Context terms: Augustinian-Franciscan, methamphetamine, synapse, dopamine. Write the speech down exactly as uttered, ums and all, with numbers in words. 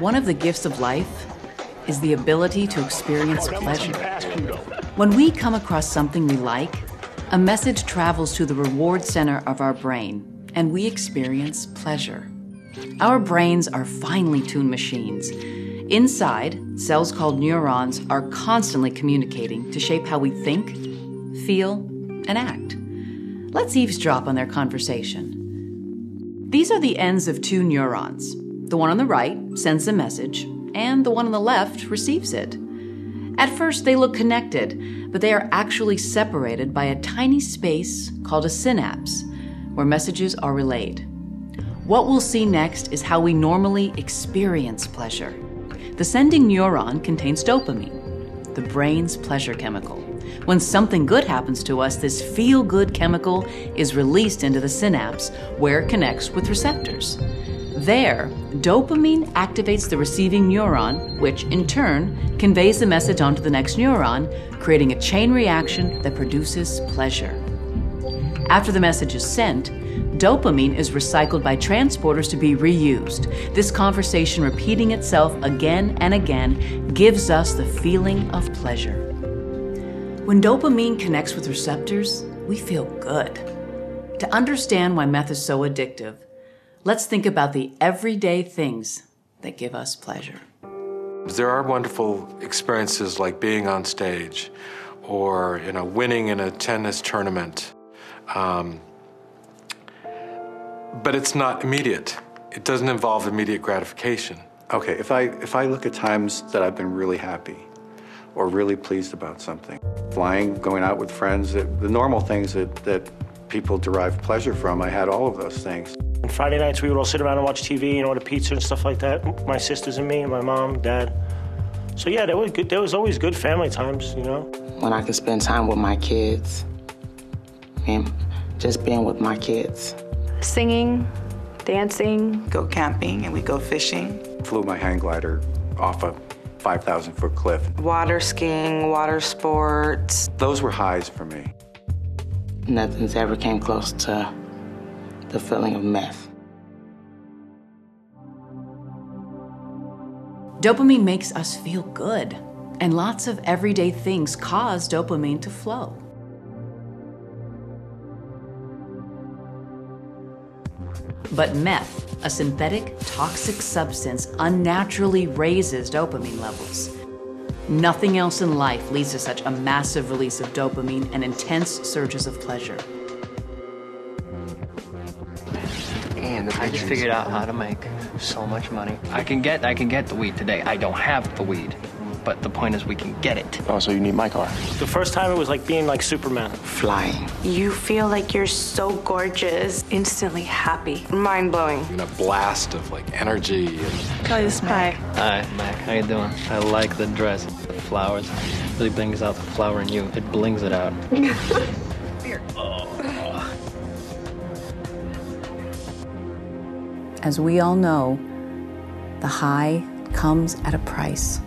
One of the gifts of life is the ability to experience pleasure. When we come across something we like, a message travels to the reward center of our brain, and we experience pleasure. Our brains are finely tuned machines. Inside, cells called neurons are constantly communicating to shape how we think, feel, and act. Let's eavesdrop on their conversation. These are the ends of two neurons. The one on the right sends the message, and the one on the left receives it. At first, they look connected, but they are actually separated by a tiny space called a synapse, where messages are relayed. What we'll see next is how we normally experience pleasure. The sending neuron contains dopamine, the brain's pleasure chemical. When something good happens to us, this feel-good chemical is released into the synapse, where it connects with receptors. There, dopamine activates the receiving neuron, which in turn conveys the message onto the next neuron, creating a chain reaction that produces pleasure. After the message is sent, dopamine is recycled by transporters to be reused. This conversation repeating itself again and again gives us the feeling of pleasure. When dopamine connects with receptors, we feel good. To understand why meth is so addictive, let's think about the everyday things that give us pleasure. There are wonderful experiences like being on stage or, you know, winning in a tennis tournament. Um, but it's not immediate. It doesn't involve immediate gratification. Okay, if I, if I look at times that I've been really happy or really pleased about something, flying, going out with friends, the, the normal things that, that people derive pleasure from, I had all of those things. On Friday nights, we would all sit around and watch T V and order pizza and stuff like that. My sisters and me, and my mom, dad. So yeah, there was, good, there was always good family times, you know? When I could spend time with my kids, and just being with my kids. Singing, dancing. Go camping, and we go fishing. Flew my hang glider off a five thousand foot cliff. Water skiing, water sports. Those were highs for me. Nothing's ever came close to the feeling of meth. Dopamine makes us feel good, and lots of everyday things cause dopamine to flow. But meth, a synthetic, toxic substance, unnaturally raises dopamine levels. Nothing else in life leads to such a massive release of dopamine and intense surges of pleasure. I just figured out how to make so much money. I can get, I can get the weed today. I don't have the weed, but the point is we can get it. Oh, so you need my car. The first time it was like being like Superman. Flying. You feel like you're so gorgeous. Instantly happy. Mind-blowing. And a blast of like energy. And... Call this Mac. Hi. Hi, Mac. How you doing? I like the dress. The flowers. It really brings out the flower in you. It blings it out. Here. Oh. As we all know, the high comes at a price.